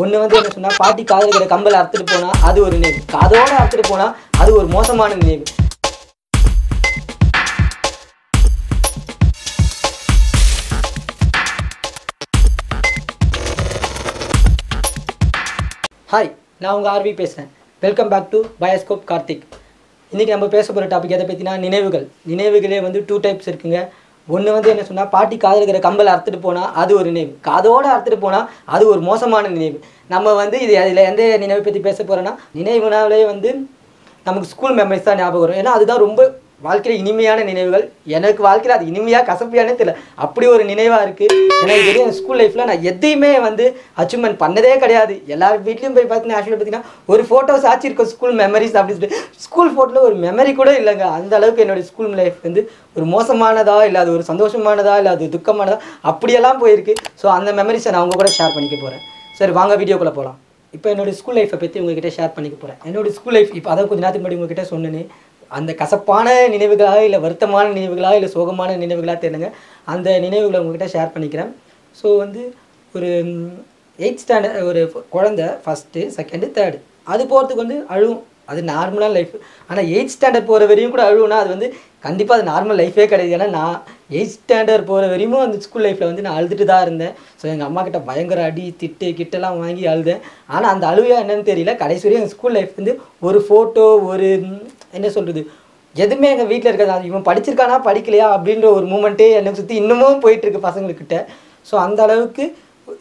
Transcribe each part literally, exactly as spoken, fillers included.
ஒண்ணு வந்து என்ன சொன்னா பாட்டி காதுல இருக்கிற கம்பல அறுத்துட்டு போனா அது ஒரு நினைவு. காதோட அறுத்துட்டு போனா அது ஒரு மோசமான நினைவு. ஹாய், நான் உங்க ஆர்வி பேசுறேன். Welcome back to bioscope Karthik. இன்னைக்கு நம்ம பேச போற டாபிக் எதை பத்தினா நினைவுகள். நினைவுகளே வந்து டூ டைப்ஸ் இருக்குங்க. ஒன்று வந்து என்ன சொன்னால் பாட்டி காதில் இருக்கிற கம்பலை அறுத்துட்டு போனால் அது ஒரு நினைவு. காதோடு அறுத்துட்டு போனால் அது ஒரு மோசமான நினைவு. நம்ம வந்து இது அதில் எந்த நினைவை பற்றி பேச போகிறோன்னா, நினைவுனாலே வந்து நமக்கு ஸ்கூல் மெமரிஸ் தான் ஞாபகம் வரும். ஏன்னா அதுதான் ரொம்ப வாழ்க்கையில் இனிமையான நினைவுகள். எனக்கு வாழ்க்கையில் அது இனிமையாக கசப்பையானே தெரியல, அப்படி ஒரு நினைவாக இருக்குது. ஏன்னா இது வரையும் ஸ்கூல் லைஃப்பில் நான் எதையுமே வந்து அச்சீவ்மெண்ட் பண்ணதே கிடையாது. எல்லார் வீட்லேயும் போய் பார்த்தீங்கன்னா ஆக்சுவலாக பார்த்தீங்கன்னா ஒரு ஃபோட்டோஸ் ஆச்சு இருக்கும் ஸ்கூல் மெமரிஸ் அப்படின்னு சொல்லிட்டு ஸ்கூல் ஃபோட்டோவில் ஒரு மெமரி கூட இல்லைங்க. அந்த அளவுக்கு என்னுடைய ஸ்கூல் லைஃப் வந்து ஒரு மோசமானதா இல்லை அது ஒரு சந்தோஷமானதா இல்லை அது துக்கமானதா அப்படியெல்லாம் போயிருக்கு. ஸோ அந்த மெமரிஸை நான் உங்கள் கூட ஷேர் பண்ணிக்க போகிறேன். சரி, வாங்க வீடியோக்குள்ளே போகலாம். இப்போ என்னுடைய ஸ்கூல் லைஃப்பை பற்றி உங்ககிட்ட ஷேர் பண்ணிக்க போகிறேன். என்னோடய ஸ்கூல் லைஃப் இப்போ அதாவது கொஞ்சம் நேரத்துக்கு முன்னாடி உங்ககிட்ட சொன்னேன். அந்த கசப்பான நினைவுகளாக இல்லை வருத்தமான நினைவுகளாக இல்லை சோகமான நினைவுகளாக தெரியுங்க, அந்த நினைவுகளை உங்ககிட்ட ஷேர் பண்ணிக்கிறேன். ஸோ வந்து ஒரு எயிட் ஸ்டாண்டர்ட் ஒரு குழந்தை ஃபஸ்ட்டு செகண்டு தேர்டு அது போகிறதுக்கு வந்து அழுவும், அது நார்மலான லைஃப். ஆனால் எயிட் ஸ்டாண்டர்ட் போகிற வரையும் கூட அழுவுனா அது வந்து கண்டிப்பாக அது நார்மல் லைஃபே கிடையாது. ஏன்னா நான் எயிட் ஸ்டாண்டர்ட் போகிற வரையும் அந்த ஸ்கூல் லைஃப்பில் வந்து நான் அழுதுட்டு தான் இருந்தேன். ஸோ எங்கள் அம்மா கிட்ட பயங்கர அடி திட்டு கிட்டெல்லாம் வாங்கி அழுதேன். ஆனால் அந்த அழுவையா என்னன்னு தெரியல, கடைசி வரையும் எங்கள் ஸ்கூல் லைஃப் வந்து ஒரு ஃபோட்டோ ஒரு என்ன சொல்கிறது எதுவுமே எங்கள் வீட்டில் இருக்காது. இவன் படிச்சிருக்கானா படிக்கலையா அப்படின்ற ஒரு மூமெண்ட்டே என்னை சுற்றி இன்னமும் போயிட்டுருக்கு பசங்கள்கிட்ட. ஸோ அந்த அளவுக்கு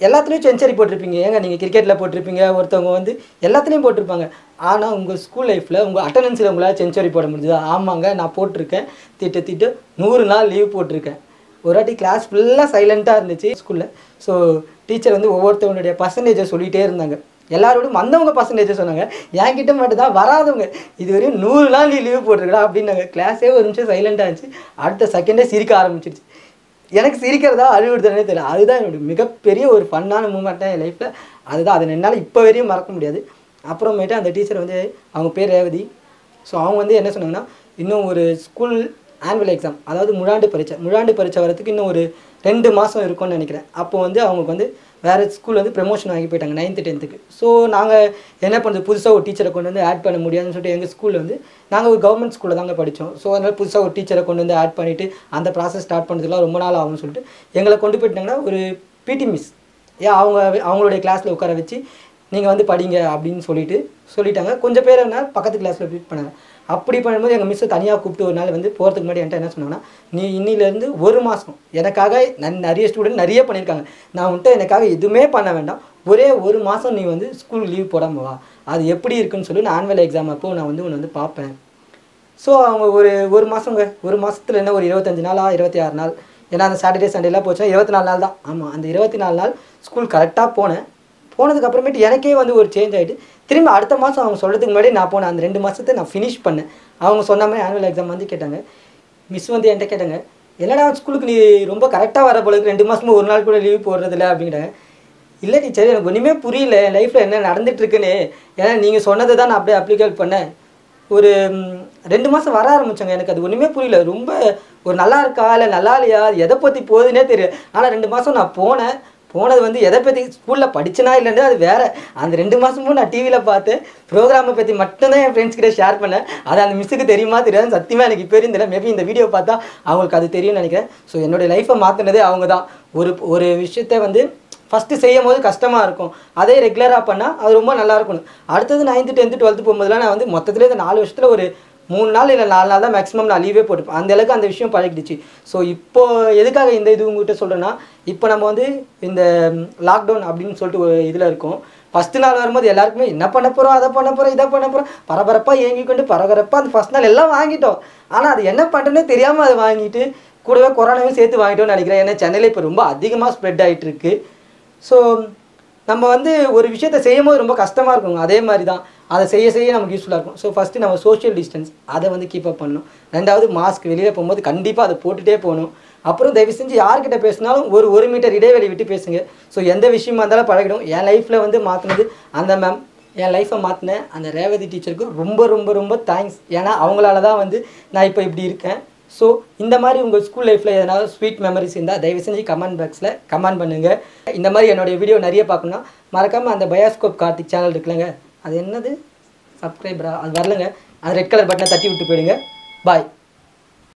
எல்லாத்துலேயும் செஞ்சுரி போட்டிருப்பீங்க. ஏங்க நீங்கள் கிரிக்கெட்டில் போட்டிருப்பீங்க, ஒருத்தவங்க வந்து எல்லாத்துலேயும் போட்டிருப்பாங்க. ஆனால் உங்கள் ஸ்கூல் லைஃப்பில் உங்கள் அட்டண்டன்ஸில் உங்களால் செஞ்சுரி போட முடிஞ்சது? ஆமாங்க, நான் போட்டிருக்கேன். திட்ட திட்டு நூறு நாள் லீவ் போட்டிருக்கேன். ஒரு வாட்டி கிளாஸ் ஃபுல்லாக சைலண்ட்டாக இருந்துச்சு ஸ்கூலில். ஸோ டீச்சர் வந்து ஒவ்வொருத்தவங்களுடைய பர்சன்டேஜை சொல்லிகிட்டே இருந்தாங்க. எல்லாரோடையும் வந்தவங்க பர்சன்டேஜை சொன்னாங்க, என்கிட்ட மட்டும் தான் வராதவங்க இதுவரையும் நூறு நாள் நீ லீவ் போட்டிருக்கா அப்படின்னாங்க. கிளாஸே ஒரு நிமிஷம் சைலண்ட்டாக இருந்துச்சு. அடுத்த செகண்டே சிரிக்க ஆரம்பிச்சிருச்சு. எனக்கு சிரிக்கிறதா அழுவுறதுனே தெரியல. அதுதான் என்னோடய மிகப்பெரிய ஒரு ஃபன்னான மூமெண்ட்டாக என் லைஃப்பில். அதுதான், அதை என்னால் இப்போ வரையும் மறக்க முடியாது. அப்புறமேட்டு அந்த டீச்சர் வந்து, அவங்க பேர் ரேவதி. ஸோ அவங்க வந்து என்ன சொன்னாங்கன்னா, இன்னும் ஒரு ஸ்கூல் ஆனுவல் எக்ஸாம் அதாவது முழாண்டு பரீட்சை முழாண்டு பரீட்சை வரதுக்கு இன்னும் ஒரு ரெண்டு மாதம் இருக்கும்னு நினைக்கிறேன். அப்போது வந்து அவங்களுக்கு வந்து வேறு ஸ்கூல் வந்து ப்ரமோஷன் வாங்கி போயிட்டாங்க நைன்த்து டென்த்துக்கு. ஸோ நாங்கள் என்ன பண்ணுறது, புதுசாக ஒரு டீச்சரை கொண்டு வந்து ஆட் பண்ண முடியாதுன்னு சொல்லிட்டு எங்கள் ஸ்கூலில் வந்து நாங்கள் ஒரு கவர்மெண்ட் ஸ்கூலில் தாங்க படித்தோம். ஸோ அதனால் புதுசாக ஒரு டீச்சரை கொண்டு வந்து ஆட் பண்ணிவிட்டு அந்த ப்ராசஸ் ஸ்டார்ட் பண்ணுறதுலாம் ரொம்ப நாள் ஆகும்னு சொல்லிட்டு எங்களை கொண்டு போயிட்டாங்கன்னா ஒரு பிடி மிஸ் ஏ அவங்க அவங்களுடைய கிளாஸில் உட்கார வச்சு நீங்கள் வந்து படிங்க அப்படின்னு சொல்லிட்டு சொல்லிட்டாங்க. கொஞ்சம் பேர் என்ன பக்கத்து கிளாஸில் ட்ரீட் பண்ணாங்க. அப்படி பண்ணும்போது எங்கள் மிஸ்ஸு தனியாக கூப்பிட்டு ஒரு நாள் வந்து போகிறதுக்கு முன்னாடி என்கிட்ட என்ன சொன்னாங்கன்னா, நீ இன்னிலேருந்து ஒரு மாதம் எனக்காக நான் நிறைய ஸ்டூடெண்ட் நிறைய பண்ணியிருக்காங்க, நான் உன்ட்ட எனக்காக எதுவுமே பண்ண வேண்டாம், ஒரே ஒரு மாதம் நீ வந்து ஸ்கூல் லீவ் போடாமல் வா, அது எப்படி இருக்குன்னு சொல்லி நான் ஆனுவல் எக்ஸாம் அப்போ நான் வந்து உன்னை வந்து பார்ப்பேன். ஸோ அவங்க ஒரு ஒரு மாதங்க ஒரு மாதத்தில் என்ன ஒரு இருபத்தஞ்சி நாளா இருபத்தி ஆறு நாள் ஏன்னா அந்த சாட்டர்டே சண்டேலாம் போச்சுன்னா இருபத்தி நாலு நாள் தான். ஆமாம், அந்த இருபத்தி நாலு நாள் ஸ்கூல் கரெக்டாக போனேன். போனதுக்கப்புறமேட்டு எனக்கே வந்து ஒரு சேஞ்ச் ஆகிட்டு திரும்ப அடுத்த மாதம் அவங்க சொல்கிறதுக்கு முன்னாடி நான் போனேன். அந்த ரெண்டு மாதத்தை நான் ஃபினிஷ் பண்ணேன். அவங்க சொன்ன மாதிரி ஆனுவல் எக்ஸாம் வந்து கேட்டாங்க. மிஸ் வந்து என்கிட்ட கேட்டாங்க, என்னடா ஸ்கூலுக்கு நீ ரொம்ப கரெக்டாக வர போலுக்கு ரெண்டு மாதமும் ஒரு நாள் கூட லீவ் போடுறதில்ல அப்படின்ட்டாங்க. இல்லை டீச்சர், எனக்கு ஒன்றுமே புரியல, என் லைஃப்பில் என்ன நடந்துகிட்ருக்குன்னு, ஏன்னா நீங்கள் சொன்னதை தான் நான் அப்படியே அப்ளிகேட் பண்ணேன். ஒரு ரெண்டு மாதம் வர ஆரம்பித்தாங்க. எனக்கு அது ஒன்றுமே புரியல, ரொம்ப ஒரு நல்லா இருக்கா இல்லை நல்லா இல்லையா எதை பற்றி போகுதுன்னே தெரியல. ஆனால் ரெண்டு மாதம் நான் போனேன். போனது வந்து எதை பற்றி ஸ்கூலில் படிச்சுனா இல்லைன்னு அது வேறு. அந்த ரெண்டு மாதமும் நான் டிவியில் பார்த்து ப்ரோக்ராமை பற்றி மட்டும்தான் என் ஃப்ரெண்ட்ஸ் கிட்ட ஷேர் பண்ணேன். அது அந்த மிஸ்ஸுக்கு தெரியுமா தெரியாது சத்தியமாக எனக்கு இப்போ தெரியல. மேபி இந்த வீடியோ பார்த்தா அவங்களுக்கு அது தெரியும்னு நினைக்கிறேன். ஸோ என்னுடைய லைஃப்பை மாற்றினதே அவங்க தான். ஒரு ஒரு விஷயத்தை வந்து ஃபஸ்ட்டு செய்யும் போது கஷ்டமாக இருக்கும், அதே ரெகுலராக பண்ணால் அது ரொம்ப நல்லா இருக்கணும். அடுத்தது நைன்த்து டென்த்து டுவெல்த்து போகும்போதுலாம் நான் வந்து மொத்தத்தில் இந்த நாலு வருஷத்தில் ஒரு மூணு நாள் இல்லை நாலு நாள் தான் மேக்ஸிமம் நான் லீவே போட்டுப்பேன். அந்தளவுக்கு அந்த விஷயம் பழகிடுச்சு. ஸோ இப்போது எதுக்காக இந்த இது உங்கள்கிட்ட சொல்கிறேன்னா, இப்போ நம்ம வந்து இந்த லாக்டவுன் அப்படின்னு சொல்லிட்டு ஒரு இதில் இருக்கும். ஃபஸ்ட்டு நாள் வரும்போது எல்லாருக்குமே என்ன பண்ண போகிறோம் அதை பண்ண போகிறோம் இதை பண்ண போகிறோம் பரபரப்பாக ஏங்கி கொண்டு பரபரப்பாக அந்த ஃபஸ்ட் நாள் எல்லாம் வாங்கிட்டோம். ஆனால் அது என்ன பண்ணுறேன்னே தெரியாமல் அதை வாங்கிட்டு கூடவே கொரோனாவையும் சேர்த்து வாங்கிட்டோம்னு நினைக்கிறேன். ஏன்னா சென்னையில் இப்போ ரொம்ப அதிகமாக ஸ்ப்ரெட் ஆகிட்டுருக்கு. ஸோ நம்ம வந்து ஒரு விஷயத்தை செய்யும் போது ரொம்ப கஷ்டமாக இருக்குங்க. அதே மாதிரி தான் அதை செய்ய செய்ய நமக்கு யூஸ்ஃபுல்லாக இருக்கும். ஸோ ஃபஸ்ட்டு நம்ம சோஷியல் டிஸ்டன்ஸ் அதை வந்து கீப் அப் பண்ணணும். ரெண்டாவது மாஸ்க் வெளியில் போகும்போது கண்டிப்பாக அதை போட்டுகிட்டே போகணும். அப்புறம் தயவு செஞ்சு யார்கிட்ட பேசினாலும் ஒரு ஒரு மீட்டர் இடைவெளி விட்டு பேசுங்க. ஸோ எந்த விஷயமா இருந்தாலும் பழகிடும். என் லைஃப்பில் வந்து மாற்றினது அந்த மேம், என் லைஃப்பை மாற்றினேன் அந்த ரேவதி டீச்சருக்கு ரொம்ப ரொம்ப ரொம்ப தேங்க்ஸ். ஏன்னா அவங்களால தான் வந்து நான் இப்போ இப்படி இருக்கேன். So, in the mari unga school life la edana sweet memories inda daivu senji comment box la comment pannunga. Indha mari enoda video nariya paakona marakama and Bioscope Karthik channel iruklenga adu ennadu subscribe ra adu varlenga adu red color button tatti vittu poidunga. Bye.